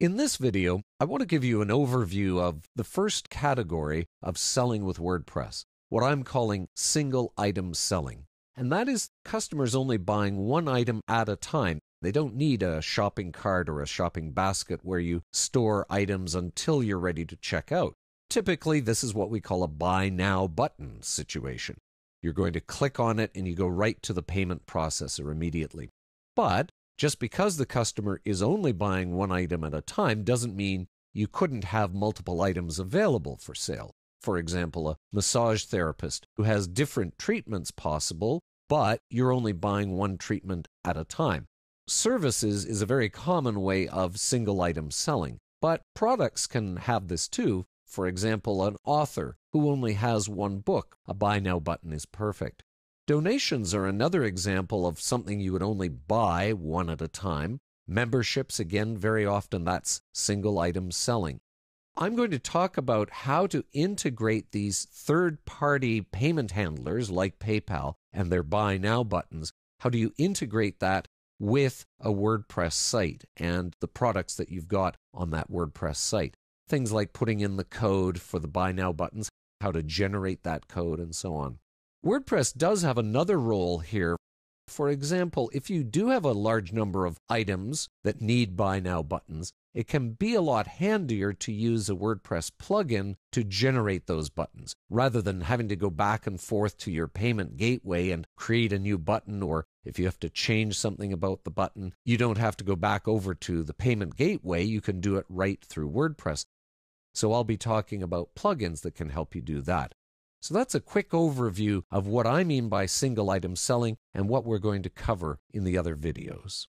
In this video, I want to give you an overview of the first category of selling with WordPress, what I'm calling single item selling. And that is customers only buying one item at a time. They don't need a shopping cart or a shopping basket where you store items until you're ready to check out. Typically, this is what we call a buy now button situation. You're going to click on it and you go right to the payment processor immediately. But just because the customer is only buying one item at a time doesn't mean you couldn't have multiple items available for sale. For example, a massage therapist who has different treatments possible, but you're only buying one treatment at a time. Services is a very common way of single item selling, but products can have this too. For example, an author who only has one book, a buy now button is perfect. Donations are another example of something you would only buy one at a time. Memberships, again, very often that's single item selling. I'm going to talk about how to integrate these third-party payment handlers like PayPal and their buy now buttons. How do you integrate that with a WordPress site and the products that you've got on that WordPress site? Things like putting in the code for the buy now buttons, how to generate that code, and so on. WordPress does have another role here. For example, if you do have a large number of items that need buy now buttons, it can be a lot handier to use a WordPress plugin to generate those buttons, rather than having to go back and forth to your payment gateway and create a new button, or if you have to change something about the button, you don't have to go back over to the payment gateway. You can do it right through WordPress. So I'll be talking about plugins that can help you do that. So that's a quick overview of what I mean by single item selling and what we're going to cover in the other videos.